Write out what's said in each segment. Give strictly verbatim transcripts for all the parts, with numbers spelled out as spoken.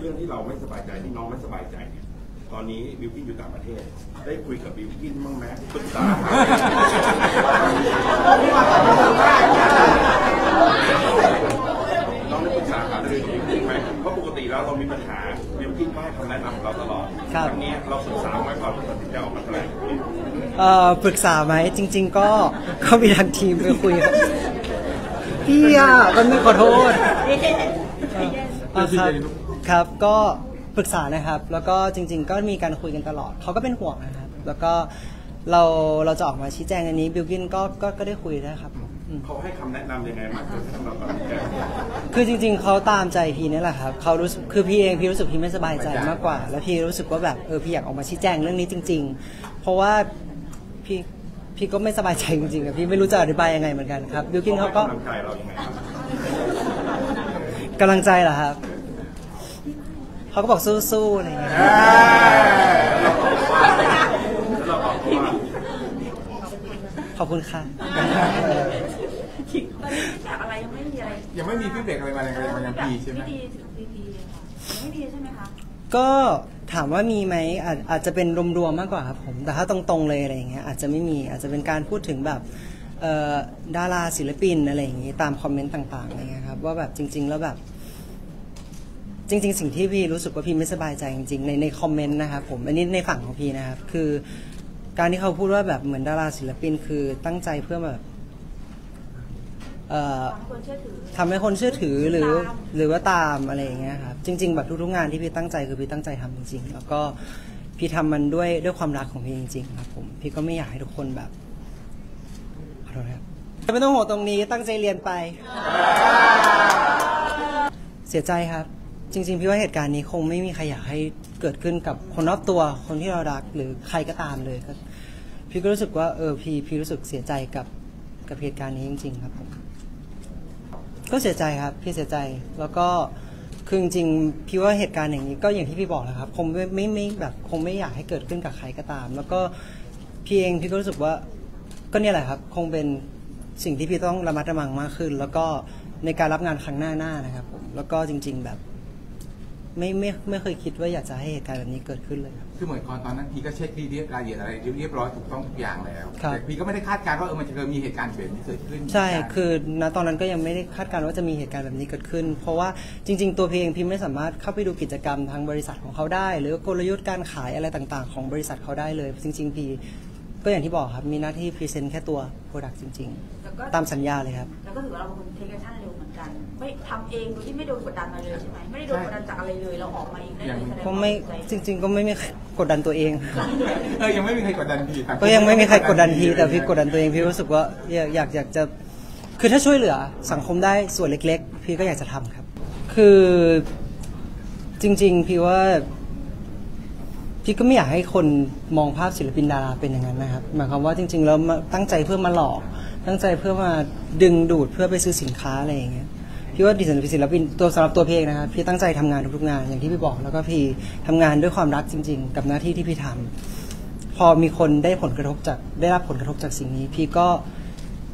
เรื่องที่เราไม่สบายใจที่น้องไม่สบายใจเนี่ยตอนนี้บิวกิ้นอยู่ต่างประเทศได้คุยกับบิวกิ้นบ้างไหมปรึกษาน้องได้ปรึกษาการเรื่องนี้จริงไหมเพราะปกติแล้วเรามีปัญหาบิวกิ้นก็ให้คำแนะนำเราตลอดครั้งนี้เราปรึกษาไหมก่อนตัดสินใจออกมาแถลงปรึกษาไหมจริงๆก็เขามีทางทีมไปคุยพี่อ่ะมันไม่ขอโทษครับก็ปรึกษานะครับแล้วก็จริงๆก็มีการคุยกันตลอดเขาก็เป็นห่วงนะครับแล้วก็เราเราจะออกมาชี้แจงอันนี้บิวกิ้นก็ก็ได้คุยนะครับเขาให้คำแนะนำยังไงมาคือสำหรับเราคือจริงๆเขาตามใจพี่นี่แหละครับเขารู้สึกคือพี่เองพี่รู้สึกพี่ไม่สบายใจมากกว่าแล้วพี่รู้สึกว่าแบบเออพี่อยากออกมาชี้แจงเรื่องนี้จริงๆเพราะว่าพี่พี่ก็ไม่สบายใจจริงๆพี่ไม่รู้จะอธิบายยังไงเหมือนกันครับบิวกิ้นเขาก็กำลังใจเรายังไงกำลังใจเหรอครับเขาก็บอกสู้ๆอะไรอย่างเงี้ยขอบคุณค่ะอะไรยังไม่มีอะไรยังไม่มีฟีดแบ็กอะไรมาเลยมันยังดีใช่ไหมไม่ดีถึงดีๆไม่ดีใช่ไหมคะก็ถามว่ามีไหมอาจจะเป็นรวมๆมากกว่าครับผมแต่ถ้าตรงๆเลยอะไรอย่างเงี้ยอาจจะไม่มีอาจจะเป็นการพูดถึงแบบดาราศิลปินอะไรอย่างงี้ตามคอมเมนต์ต่างๆอะไรเงี้ยครับว่าแบบจริงๆแล้วแบบจริงๆสิ่งที่พี่รู้สึกว่าพี่ไม่สบายใจจริงๆในในคอมเมนต์นะครับผมอันนี้ในฝั่งของพี่นะครับคือการที่เขาพูดว่าแบบเหมือนดาราศิลปินคือตั้งใจเพื่อแบบทำให้คนเชื่อถือหรือหรือว่าตามอะไรอย่างเงี้ยครับจริงๆแบบทุกๆงานที่พี่ตั้งใจคือพี่ตั้งใจทำจริงๆแล้วก็พี่ทำมันด้วยด้วยความรักของพี่จริงๆครับผมพี่ก็ไม่อยากให้ทุกคนแบบขอโทษครับไม่ต้องโหดตรงนี้ตั้งใจเรียนไปเสียใจครับจริงๆพี่ว่าเหตุการณ์นี้คงไม่มีใครอยากให้เกิดขึ้นกับคนรอบตัวคนที่เรารักหรือใครก็ตามเลยครับพี่ก็รู้สึกว่าเออพี่พี่รู้สึกเสียใจกับกับเหตุการณ์นี้จริงๆครับผมก็เสียใจครับพี่เสียใจแล้วก็คือจริงๆพี่ว่าเหตุการณ์อย่างนี้ก็อย่างที่พี่บอกแหละครับคงไม่ไม่ไม่แบบคงไม่อยากให้เกิดขึ้นกับใครก็ตามแล้วก็พี่เองพี่ก็รู้สึกว่าก็เนี่ยแหละครับคงเป็นสิ่งที่พี่ต้องระมัดระวังมากขึ้นแล้วก็ในการรับงานครั้งหน้าหน้านะครับผมแล้วก็จริงๆแบบไม่ไม่ไม่เคยคิดว่าอยากจะให้เหตุการณ์แบบนี้เกิดขึ้นเลยคือเหมือนตอนนั้นพี่ก็เช็คดีๆรายละเอียดอะไรเรียบร้อยถูกต้องทุกอย่างแล้วแต่พี่ก็ไม่ได้คาดการณ์ว่าเออมันจะมีเหตุการณ์แบบนี้เกิดขึ้นใช่คือณตอนนั้นก็ยังไม่ได้คาดการณ์ว่าจะมีเหตุการณ์แบบนี้เกิดขึ้นเพราะว่าจริงๆตัวพี่เองพี่ไม่สามารถเข้าไปดูกิจกรรมทางบริษัทของเขาได้หรือกลยุทธ์การขายอะไรต่างๆของบริษัทเขาได้เลยจริงๆพี่ก็อย่างที่บอกครับมีหน้าที่พรีเซนต์แค่ตัวโปรดักต์จริงๆตามสัญญาเลยครับแล้วก็ถือว่าเราเป็นคนเทคแอคชั่นเร็วเหมือนกันไม่ทำเองโดยที่ไม่โดนกดดันมาเลยใช่ไหมไม่ได้โดนกดดันจากอะไรเลยเราออกมาเองได้เลยก็ไม่จริงๆก็ไม่มีกดดันตัวเองเออยังไม่มีใครกดดันพี่ก็ยังไม่มีใครกดดันพี่แต่พี่กดดันตัวเองพี่รู้สึกว่าอยากอยากจะคือถ้าช่วยเหลือสังคมได้ส่วนเล็กๆพี่ก็อยากจะทำครับคือจริงๆพี่ว่าพี่ก็ไม่อยากให้คนมองภาพศิลปินดาราเป็นอย่างนั้นนะครับหมายความว่าจริงๆแล้วตั้งใจเพื่อมาหลอกตั้งใจเพื่อมาดึงดูดเพื่อไปซื้อสินค้าอะไรอย่างเงี้ยพี่ว่าดิฉันเป็นศิลปินตัวสำหรับตัวเพลงนะครับพี่ตั้งใจทำงานทุกๆงานอย่างที่พี่บอกแล้วก็พี่ทำงานด้วยความรักจริงๆกับหน้าที่ที่พี่ทำพอมีคนได้ผลกระทบจากได้รับผลกระทบจากสิ่งนี้พี่ก็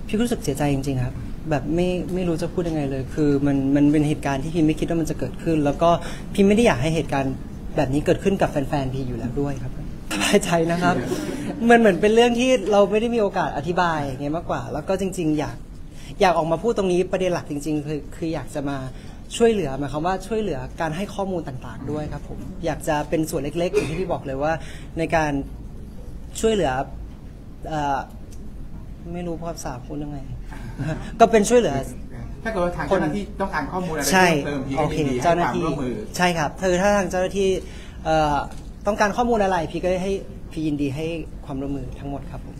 พี่รู้สึกเสียใจจริงๆครับแบบไม่ไม่รู้จะพูดยังไงเลยคือมันมันเป็นเหตุการณ์ที่พี่ไม่คิดว่ามันจะเกิดขึ้นแล้วก็พี่ไม่ได้อยากให้เหตุการณ์แบบนี้เกิดขึ้นกับแฟนๆพี่อยู่แล้วด้วยครับสบายใจนะครับมันเหมือนเป็นเรื่องที่เราไม่ได้มีโอกาสอธิบายอย่างเงี้ยมากกว่าแล้วก็จริงๆอยากอยากออกมาพูดตรงนี้ประเด็นหลักจริงๆคือคืออยากจะมาช่วยเหลือหมายความว่าช่วยเหลือการให้ข้อมูลต่างๆด้วยครับผมอยากจะเป็นส่วนเล็กๆอย่างที่พี่บอกเลยว่าในการช่วยเหลือไม่รู้ภาษาพูดยังไงก็เป็นช่วยเหลือถ้าเกิดว่าทางเจ้าหน้าที่ต้องการข้อมูลอะไรเพิ่มเติมพี่ก็ยินดีให้ความร่วมมือใช่ครับเธอถ้าทางเจ้าหน้าที่ต้องการข้อมูลอะไรพี่ก็ให้พี่ยินดีให้ความร่วมมือทั้งหมดครับผม